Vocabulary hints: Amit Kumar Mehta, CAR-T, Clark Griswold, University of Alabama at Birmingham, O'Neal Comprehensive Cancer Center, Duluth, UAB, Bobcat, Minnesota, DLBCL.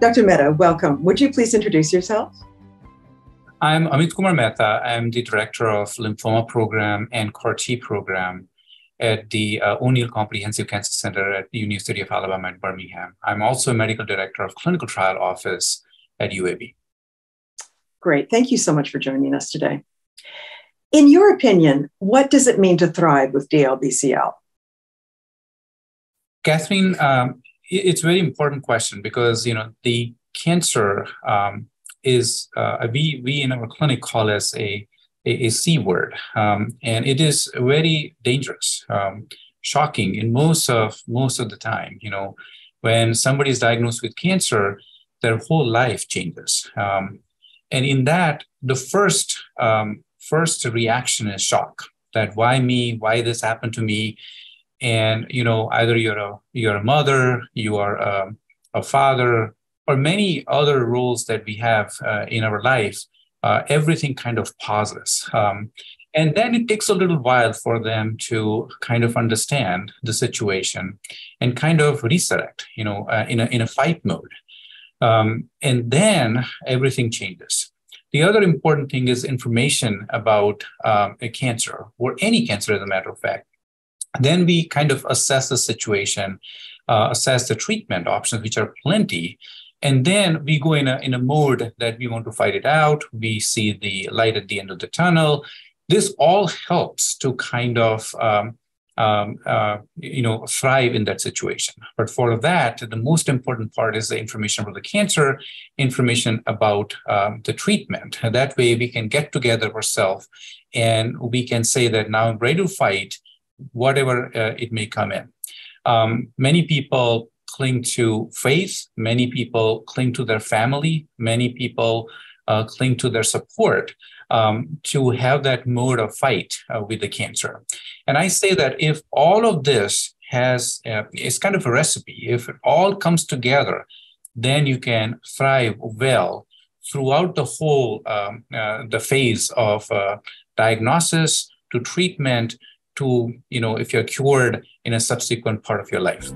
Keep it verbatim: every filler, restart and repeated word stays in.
Doctor Mehta, welcome. Would you please introduce yourself? I'm Amit Kumar Mehta. I'm the director of lymphoma program and C A R T program at the uh, O'Neal Comprehensive Cancer Center at the University of Alabama at Birmingham. I'm also a medical director of clinical trial office at U A B. Great. Thank you so much for joining us today. In your opinion, what does it mean to thrive with D L B C L? Catherine, um, it's a very important question because, you know, the cancer um, is, uh, we, we in our clinic call as a, a, a C word, um, and it is very dangerous, um, shocking in most of, most of the time. You know, when somebody is diagnosed with cancer, their whole life changes. Um, and in that, the first, um, First reaction is shock. That why me? Why this happened to me? And you know, either you're a you're a mother, you are a, a father, or many other roles that we have uh, in our life. Uh, everything kind of pauses, um, and then it takes a little while for them to kind of understand the situation and kind of resurrect. You know, uh, in a in a fight mode, um, and then everything changes. The other important thing is information about um, a cancer, or any cancer as a matter of fact. Then we kind of assess the situation, uh, assess the treatment options, which are plenty. And then we go in a, in a mode that we want to fight it out. We see the light at the end of the tunnel. This all helps to kind of, um, um, uh, you know, thrive in that situation. But for that, the most important part is the information about the cancer, information about um, the treatment. And that way we can get together ourselves and we can say that now I'm ready to fight whatever uh, it may come in. Um, many people cling to faith. Many people cling to their family. Many people uh, cling to their support. Um, to have that mode of fight uh, with the cancer. And I say that if all of this has, uh, it's kind of a recipe, if it all comes together, then you can thrive well throughout the whole, um, uh, the phase of uh, diagnosis to treatment to, you know, if you're cured in a subsequent part of your life.